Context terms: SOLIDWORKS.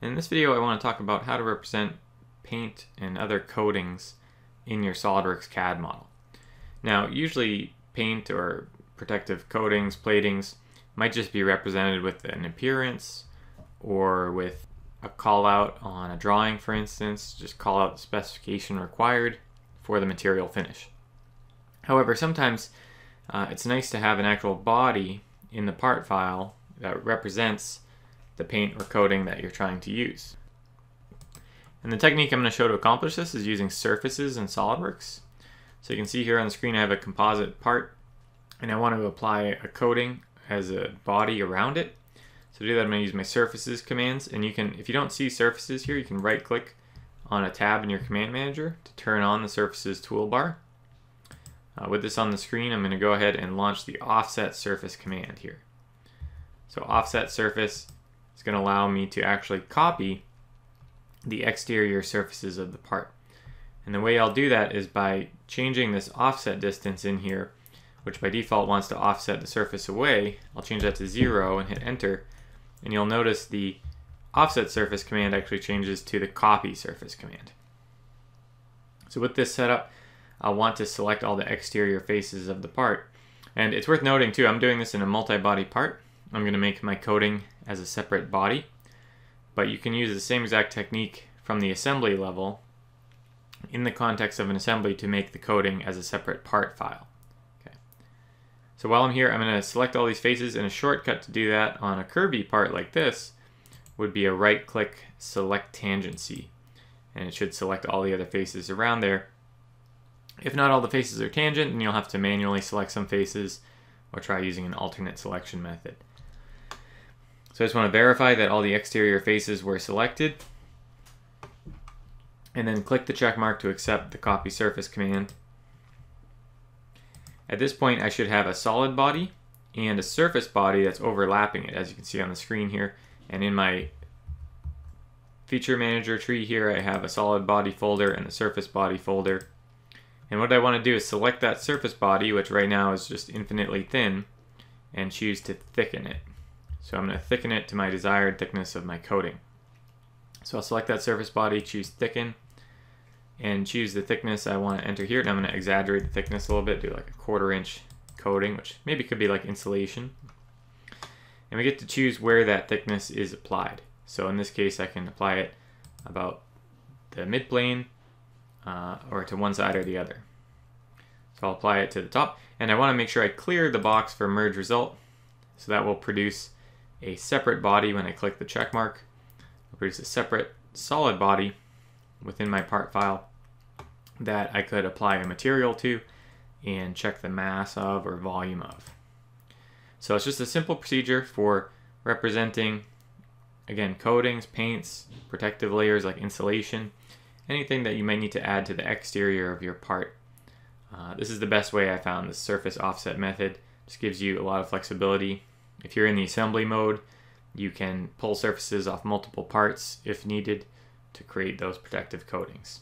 In this video, I want to talk about how to represent paint and other coatings in your SOLIDWORKS CAD model. Now, usually paint or protective coatings, platings, might just be represented with an appearance or with a call out on a drawing, for instance, just call out the specification required for the material finish. However, sometimes it's nice to have an actual body in the part file that represents the paint or coating that you're trying to use. And the technique I'm going to show to accomplish this is using surfaces in SOLIDWORKS. So you can see here on the screen I have a composite part, and I want to apply a coating as a body around it. So to do that, I'm going to use my surfaces commands, and you can, if you don't see surfaces here, you can right click on a tab in your command manager to turn on the surfaces toolbar. With this on the screen, I'm going to go ahead and launch the offset surface command here. So offset surface, it's going to allow me to actually copy the exterior surfaces of the part. And the way I'll do that is by changing this offset distance in here, which by default wants to offset the surface away. I'll change that to 0 and hit enter. And you'll notice the offset surface command actually changes to the copy surface command. So with this setup, I'll want to select all the exterior faces of the part. And it's worth noting too, I'm doing this in a multi-body part. I'm going to make my coating as a separate body, but you can use the same exact technique from the assembly level in the context of an assembly to make the coating as a separate part file. Okay. So while I'm here, I'm going to select all these faces, and a shortcut to do that on a curvy part like this would be a right-click select tangency, and it should select all the other faces around there. If not all the faces are tangent, then you'll have to manually select some faces or try using an alternate selection method. So I just want to verify that all the exterior faces were selected, and then click the check mark to accept the copy surface command. At this point, I should have a solid body and a surface body that's overlapping it, as you can see on the screen here. And in my feature manager tree here, I have a solid body folder and a surface body folder. And what I want to do is select that surface body, which right now is just infinitely thin, and choose to thicken it. So I'm going to thicken it to my desired thickness of my coating. So I'll select that surface body, choose thicken, and choose the thickness I want to enter here. And I'm going to exaggerate the thickness a little bit, do like a 1/4 inch coating, which maybe could be like insulation. And we get to choose where that thickness is applied. So in this case, I can apply it about the midplane or to one side or the other. So I'll apply it to the top, and I want to make sure I clear the box for merge result. So that will produce a separate body when I click the check mark. I'll produce a separate solid body within my part file that I could apply a material to and check the mass of or volume of. So it's just a simple procedure for representing, again, coatings, paints, protective layers like insulation, anything that you might need to add to the exterior of your part. This is the best way I found. The surface offset method just gives you a lot of flexibility. If you're in the assembly mode, you can pull surfaces off multiple parts if needed to create those protective coatings.